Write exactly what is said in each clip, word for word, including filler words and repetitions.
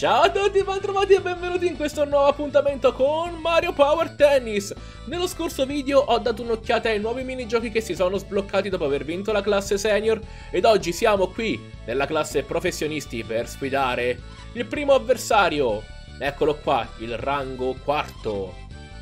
Ciao a tutti, ben trovati e benvenuti in questo nuovo appuntamento con Mario Power Tennis. Nello scorso video ho dato un'occhiata ai nuovi minigiochi che si sono sbloccati dopo aver vinto la classe senior, ed oggi siamo qui nella classe professionisti per sfidare il primo avversario. Eccolo qua, il rango quarto.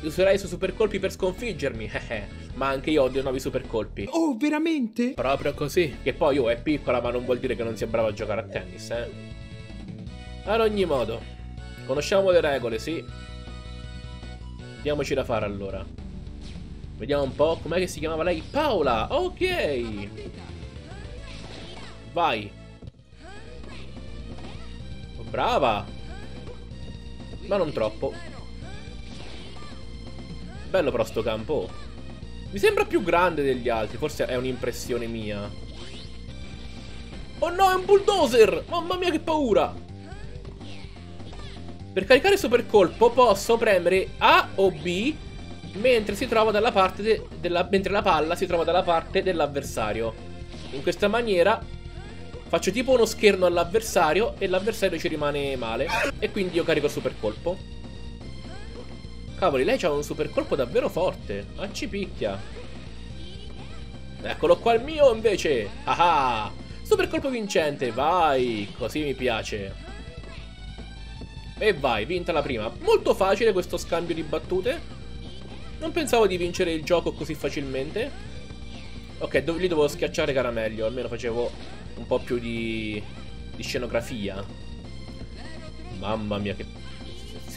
Userei i suoi supercolpi per sconfiggermi, ma anche io odio nuovi supercolpi. Oh, veramente? Proprio così. Che poi oh, è piccola, ma non vuol dire che non sia brava a giocare a tennis, eh. Ad ogni modo, conosciamo le regole, sì. Diamoci da fare allora. Vediamo un po', com'è che si chiamava lei? Paola, ok. Vai. Oh, brava. Ma non troppo. Bello però sto campo. Mi sembra più grande degli altri, forse è un'impressione mia. Oh no, è un bulldozer. Mamma mia che paura. Per caricare super colpo posso premere A o B mentre si trova dalla parte de della, mentre la palla si trova dalla parte dell'avversario. In questa maniera faccio tipo uno scherno all'avversario e l'avversario ci rimane male e quindi io carico super colpo. Cavoli, lei c'ha un super colpo davvero forte. Ma ci picchia. Eccolo qua il mio invece. Ah, super colpo vincente, vai, così mi piace. E vai, vinta la prima. Molto facile questo scambio di battute. Non pensavo di vincere il gioco così facilmente. Ok, dov lì dovevo schiacciare caramello. Almeno facevo un po' più di, di scenografia. Mamma mia che...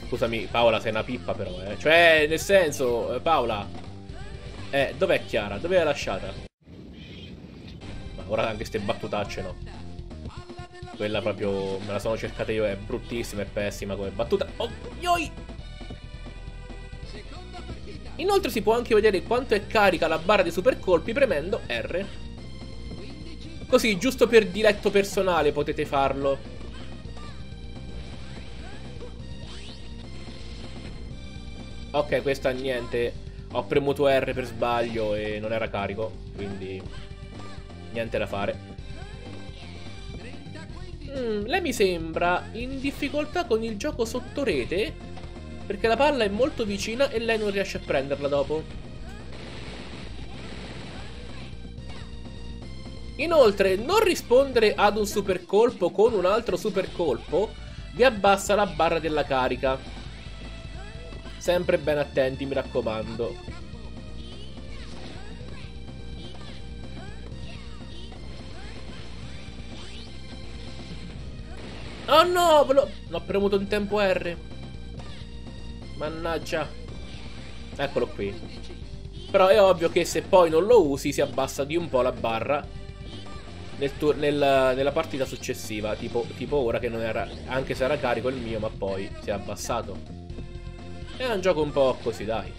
Scusami Paola, sei una pippa però, eh. Cioè, nel senso, Paola. Eh, dov'è Chiara? Dove l'hai lasciata? Ma ora anche ste battutacce, no? Quella proprio me la sono cercata io, è bruttissima e pessima come battuta. Oh, yoi! Inoltre si può anche vedere quanto è carica la barra dei supercolpi premendo R. Così, giusto per diletto personale potete farlo. Ok, questa niente. Ho premuto R per sbaglio e non era carico, quindi niente da fare. Mm, lei mi sembra in difficoltà con il gioco sotto rete, perché la palla è molto vicina e lei non riesce a prenderla dopo. Inoltre, non rispondere ad un super colpo con un altro super colpo vi abbassa la barra della carica. Sempre ben attenti, mi raccomando. Oh no, l'ho premuto in tempo R. Mannaggia. Eccolo qui. Però è ovvio che se poi non lo usi si abbassa di un po' la barra nel tur nel, nella partita successiva, tipo, tipo ora che non era, anche se era carico il mio, ma poi si è abbassato. È un gioco un po' così, dai.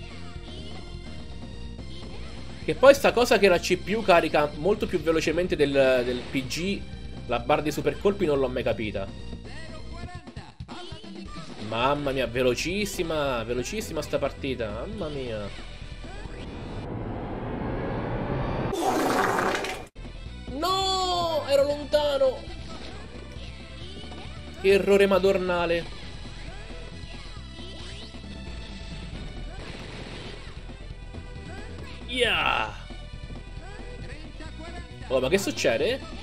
Che poi sta cosa che la C P U carica molto più velocemente del, del P G, la barra dei super colpi non l'ho mai capita. Mamma mia, velocissima, velocissima sta partita, mamma mia. No, ero lontano. Errore madornale. Yeah. Oh, ma che succede?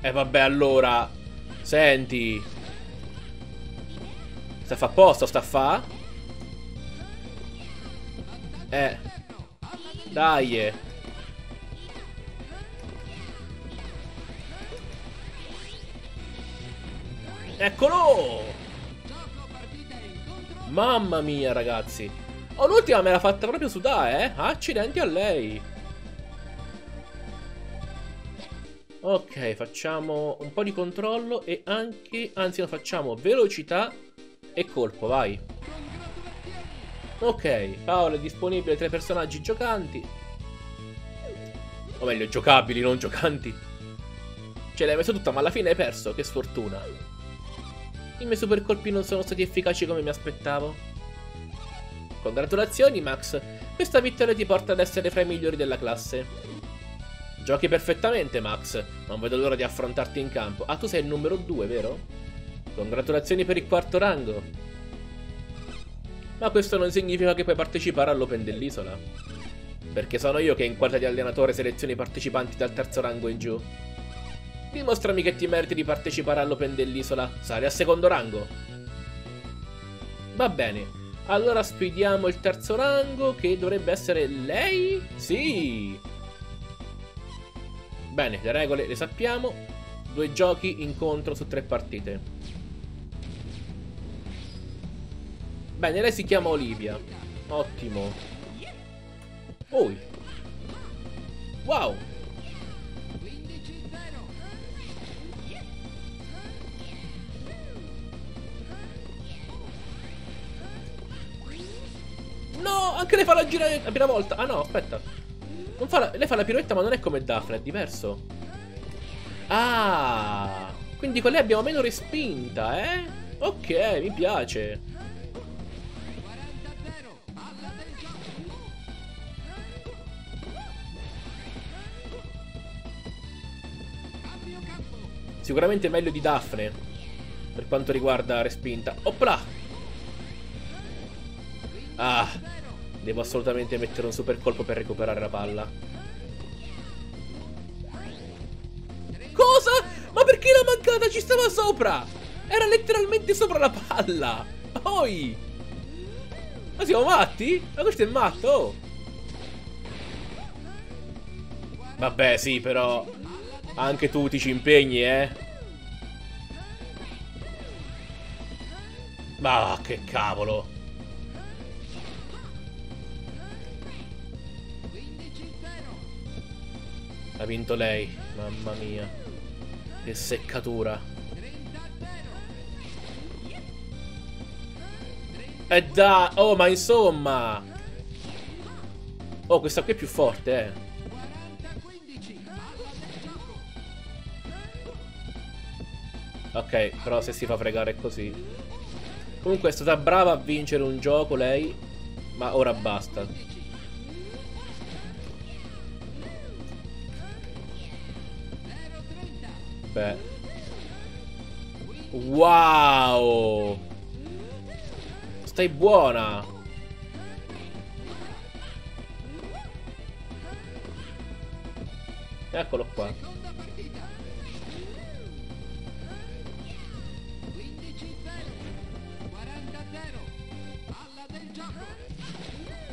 E eh vabbè allora. Senti. Sta a fa posto, sta a fa. Eh. Dai. Eccolo. Mamma mia ragazzi. Oh, l'ultima me l'ha fatta proprio sudare, eh. Accidenti a lei. Ok, facciamo un po' di controllo e anche, anzi no, facciamo velocità e colpo, vai. Ok, Paola è disponibile tra i personaggi giocanti. O meglio, giocabili, non giocanti. Ce l'hai messa tutta ma alla fine hai perso, che sfortuna. I miei super colpi non sono stati efficaci come mi aspettavo. Congratulazioni Max, Questa vittoria ti porta ad essere fra i migliori della classe. Giochi perfettamente, Max. Non vedo l'ora di affrontarti in campo. Ah, tu sei il numero due, vero? Congratulazioni per il quarto rango. Ma questo non significa che puoi partecipare all'Open dell'isola. Perché sono io che in qualità di allenatore seleziono i partecipanti dal terzo rango in giù. Dimostrami che ti meriti di partecipare all'Open dell'isola. Sali al secondo rango. Va bene. Allora sfidiamo il terzo rango, che dovrebbe essere lei? Sì! Bene, le regole le sappiamo. Due giochi, incontro su tre partite. Bene, lei si chiama Olivia. Ottimo. Oh! Wow! No, anche lei fa la girare la prima volta. Ah no, aspetta, non fa la... Lei fa la piroetta, ma non è come Daphne, è diverso. Ah, quindi con lei abbiamo meno respinta, eh? Ok, mi piace. Sicuramente meglio di Daphne per quanto riguarda respinta. Oppla! Ah, devo assolutamente mettere un super colpo per recuperare la palla. Cosa? Ma perché l'ho mancata? Ci stava sopra! Era letteralmente sopra la palla! Oi! Ma siamo matti? Ma questo è matto! Oh. Vabbè, sì, però... Anche tu ti ci impegni, eh? Ma che cavolo! Ha vinto lei, mamma mia. Che seccatura. E da... Oh, ma insomma. Oh, questa qui è più forte, eh. Ok, però se si fa fregare così. Comunque è stata brava a vincere un gioco lei, ma ora basta. Beh. Wow! Stai buona! Eccolo qua.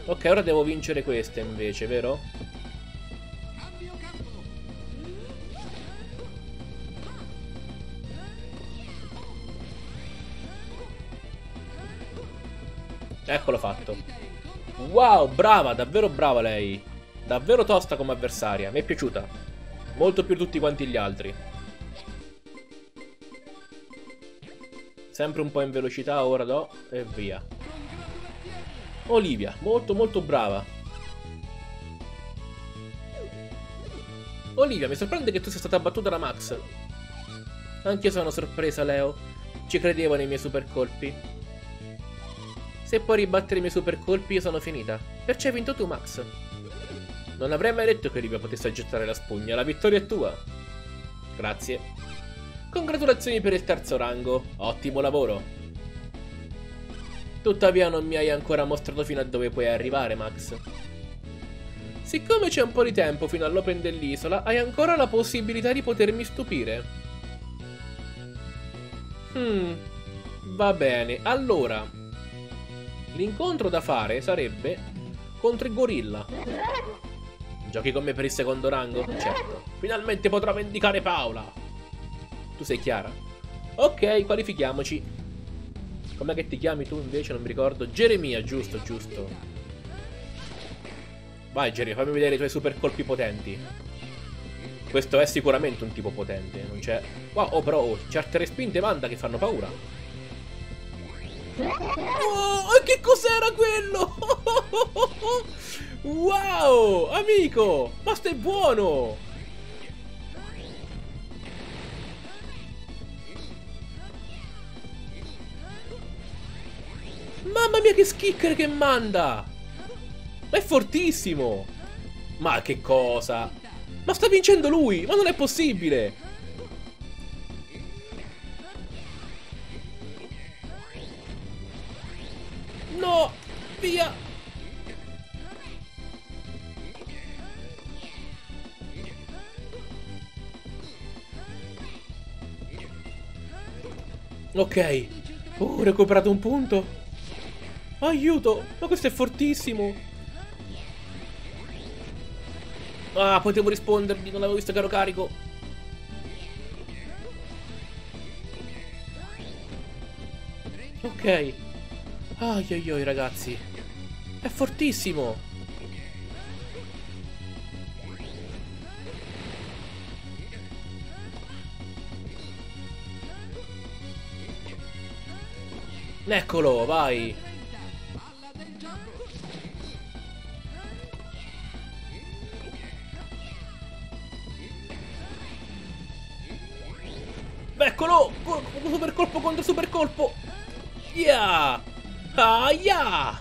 Ok, ora devo vincere questa invece, vero? Eccolo fatto. Wow, brava, davvero brava lei. Davvero tosta come avversaria. Mi è piaciuta. Molto più di tutti quanti gli altri. Sempre un po' in velocità ora, do. E via. Olivia, molto molto brava. Olivia, mi sorprende che tu sia stata battuta da Max. Anch'io sono sorpresa, Leo. Ci credevo nei miei super colpi. Se puoi ribattere i miei super colpi, io sono finita. Perciò hai vinto tu, Max. Non avrei mai detto che Olivia potesse gettare la spugna. La vittoria è tua. Grazie. Congratulazioni per il terzo rango. Ottimo lavoro. Tuttavia non mi hai ancora mostrato fino a dove puoi arrivare, Max. Siccome c'è un po' di tempo fino all'Open dell'isola, hai ancora la possibilità di potermi stupire. Hmm. Va bene, allora... L'incontro da fare sarebbe contro il gorilla. Giochi con me per il secondo rango? Certo. Finalmente potrò vendicare Paola. Tu sei Chiara? Ok, qualifichiamoci. Com'è che ti chiami tu invece? Non mi ricordo. Geremia, giusto, giusto. Vai Geremia, fammi vedere i tuoi super colpi potenti. Questo è sicuramente un tipo potente, non c'è... Wow, oh, però oh, certe respinte, manda, che fanno paura. Oh, che cos'era quello? Wow, amico, ma stai buono! Mamma mia, che schicchero che manda! Ma è fortissimo! Ma che cosa? Ma sta vincendo lui! Ma non è possibile! No! Via! Ok. Oh, ho recuperato un punto. Aiuto! Ma questo è fortissimo! Ah, potevo rispondergli, non l'avevo visto che ero carico. Ok. Ai ai ai, ragazzi. È fortissimo. Eccolo, vai. Eccolo! Super colpo contro super colpo! Yeah! Ah, yeah!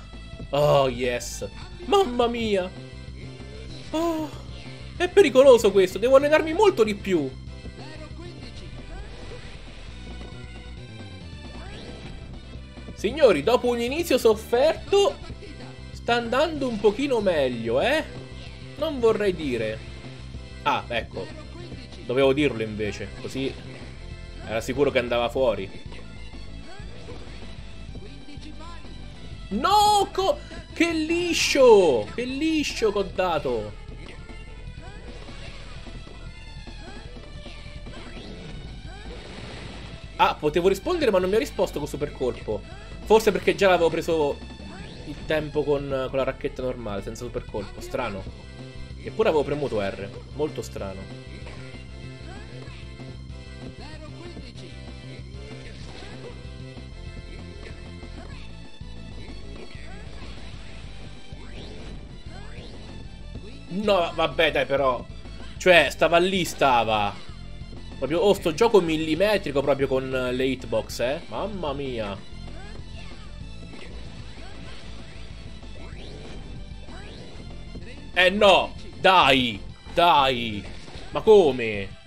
Oh, yes! Mamma mia! Oh, è pericoloso questo! Devo allenarmi molto di più! Signori, dopo un inizio sofferto, sta andando un pochino meglio, eh? Non vorrei dire... Ah, ecco! Dovevo dirlo invece, così... Era sicuro che andava fuori. No! Co che liscio! Che liscio che ho dato! Ah, potevo rispondere ma non mi ha risposto con super colpo. Forse perché già l'avevo preso il tempo con, con la racchetta normale, senza super colpo. Strano. Eppure avevo premuto R. Molto strano. No, vabbè, dai, però. Cioè, stava lì, stava. Proprio, oh, sto gioco millimetrico proprio con le hitbox, eh. Mamma mia. Eh no, dai, dai. Ma come?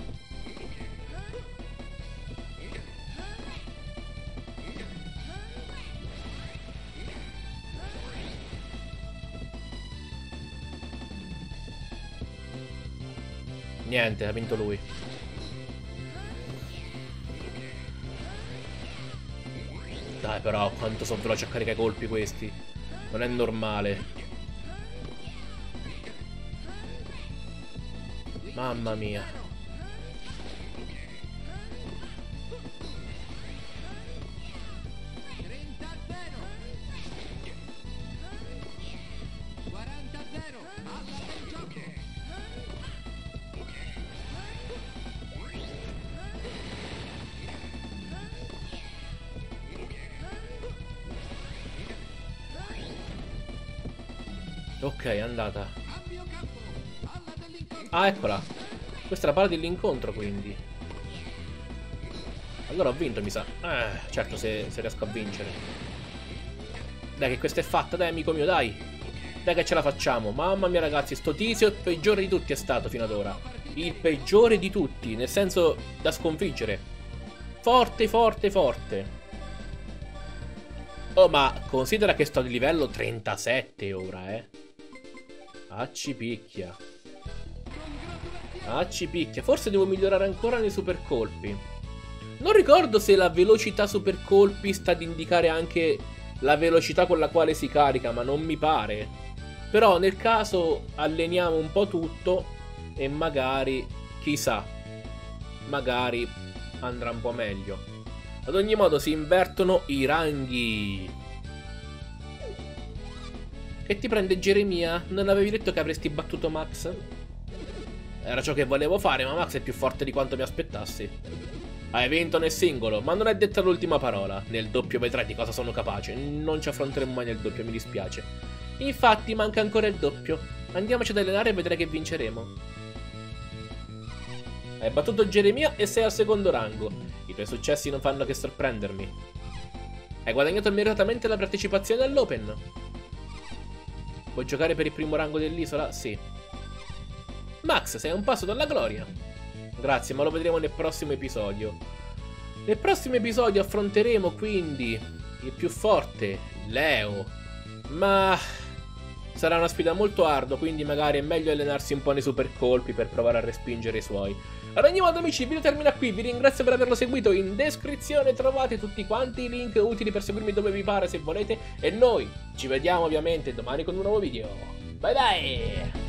Niente, ha vinto lui. Dai, però, quanto sono veloci a caricare i colpi questi. Non è normale. Mamma mia. Ok, è andata. Ah, eccola. Questa è la palla dell'incontro, quindi. Allora ho vinto, mi sa. Eh, certo, se, se riesco a vincere. Dai, che questa è fatta, dai, amico mio, dai. Dai che ce la facciamo. Mamma mia, ragazzi, sto tizio è il peggiore di tutti è stato fino ad ora. Il peggiore di tutti, nel senso da sconfiggere. Forte, forte, forte. Oh, ma considera che sto di livello trentasette ora, eh. Acci picchia. Acci picchia. Forse devo migliorare ancora nei super colpi. Non ricordo se la velocità super colpi sta ad indicare anche la velocità con la quale si carica, ma non mi pare. Però nel caso alleniamo un po' tutto e magari, chissà, magari andrà un po' meglio. Ad ogni modo si invertono i ranghi. Che ti prende Geremia? Non avevi detto che avresti battuto Max? Era ciò che volevo fare, ma Max è più forte di quanto mi aspettassi. Hai vinto nel singolo, ma non è detta l'ultima parola. Nel doppio vedrai di cosa sono capace. Non ci affronteremo mai nel doppio, mi dispiace. Infatti manca ancora il doppio. Andiamoci ad allenare e vedrai che vinceremo. Hai battuto Geremia e sei al secondo rango. I tuoi successi non fanno che sorprendermi. Hai guadagnato meritatamente la partecipazione all'Open. Vuoi giocare per il primo rango dell'isola? Sì. Max, sei un passo dalla gloria. Grazie, ma lo vedremo nel prossimo episodio. Nel prossimo episodio affronteremo quindi il più forte, Leo. Ma sarà una sfida molto ardua, quindi magari è meglio allenarsi un po' nei super colpi per provare a respingere i suoi. Ad ogni modo, amici, il video termina qui, vi ringrazio per averlo seguito. In descrizione trovate tutti quanti i link utili per seguirmi dove vi pare se volete. E noi ci vediamo ovviamente domani con un nuovo video. Bye bye!